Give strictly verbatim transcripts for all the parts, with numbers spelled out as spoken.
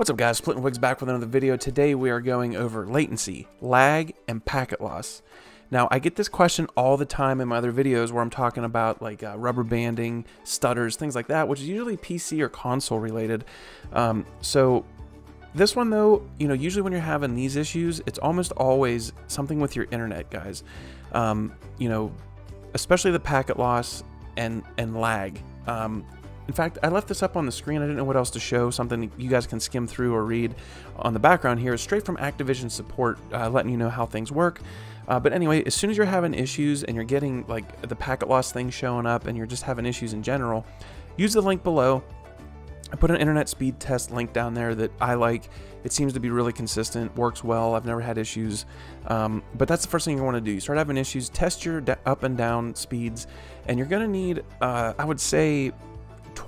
What's up guys, Splittin' Wigs back with another video. Today we are going over latency, lag, and packet loss. Now I get this question all the time in my other videos where I'm talking about like uh, rubber banding, stutters, things like that, which is usually P C or console related. Um, so this one though, you know, usually when you're having these issues, it's almost always something with your internet, guys. Um, you know, especially the packet loss and, and lag. Um, In fact, I left this up on the screen. I didn't know what else to show. Something you guys can skim through or read on the background here is straight from Activision support, uh, letting you know how things work. Uh, but anyway, as soon as you're having issues and you're getting like the packet loss thing showing up and you're just having issues in general, use the link below. I put an internet speed test link down there that I like. It seems to be really consistent, works well. I've never had issues, um, but that's the first thing you want to do. You start having issues, test your up and down speeds, and you're going to need, uh, I would say,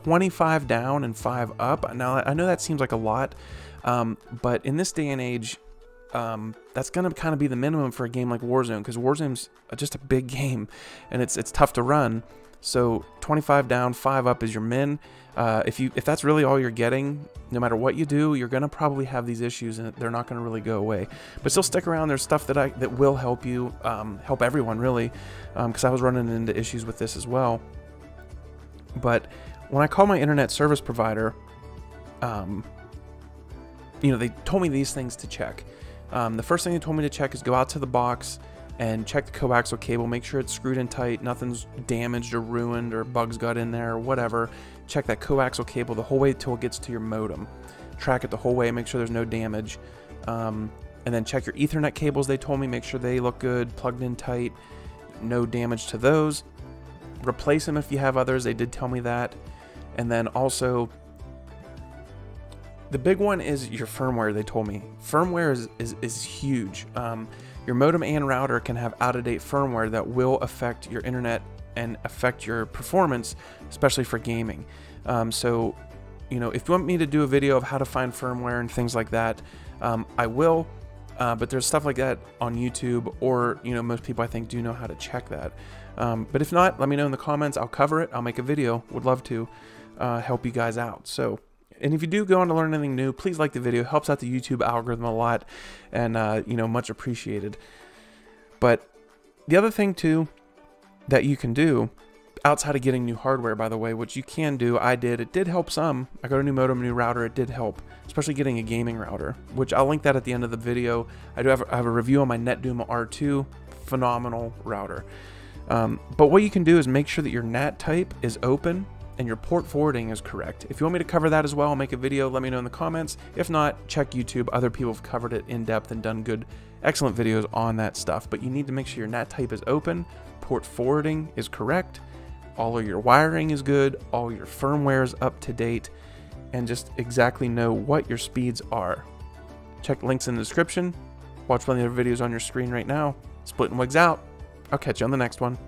twenty-five down and five up. Now I know that seems like a lot, um, but in this day and age, um, that's going to kind of be the minimum for a game like Warzone, because Warzone's just a big game and it's it's tough to run. So twenty-five down, five up is your min. Uh, if you if that's really all you're getting, no matter what you do, you're going to probably have these issues and they're not going to really go away. But still stick around. There's stuff that I that will help you, um, help everyone really, because um, I was running into issues with this as well. But when I called my internet service provider, um, you know, they told me these things to check. Um, the first thing they told me to check is go out to the box and check the coaxial cable, make sure it's screwed in tight, nothing's damaged or ruined or bugs got in there or whatever. Check that coaxial cable the whole way till it gets to your modem. Track it the whole way, make sure there's no damage. Um, and then check your Ethernet cables, they told me, make sure they look good, plugged in tight, no damage to those. Replace them if you have others, they did tell me that. And then also, the big one is your firmware, they told me. Firmware is, is, is huge. Um, your modem and router can have out-of-date firmware that will affect your internet and affect your performance, especially for gaming. Um, so, you know, if you want me to do a video of how to find firmware and things like that, um, I will. Uh, but there's stuff like that on YouTube, or, you know, most people I think do know how to check that. Um, but if not, let me know in the comments. I'll cover it. I'll make a video. Would love to uh, help you guys out. So, and if you do go on to learn anything new, please like the video. It helps out the YouTube algorithm a lot, and, uh, you know, much appreciated. But the other thing, too, that you can do outside of getting new hardware, by the way, which you can do, I did. It did help some. I got a new modem, new router. It did help, especially getting a gaming router, which I'll link that at the end of the video. I do have, I have a review on my NetDuma R two. Phenomenal router. Um, but what you can do is make sure that your N A T type is open and your port forwarding is correct. If you want me to cover that as well, I'll make a video. Let me know in the comments. If not, check YouTube. Other people have covered it in depth and done good, excellent videos on that stuff. But you need to make sure your N A T type is open, port forwarding is correct, all of your wiring is good, all your firmware is up to date, and just exactly know what your speeds are. Check links in the description. Watch one of the other videos on your screen right now. Splittin' Wigs out. I'll catch you on the next one.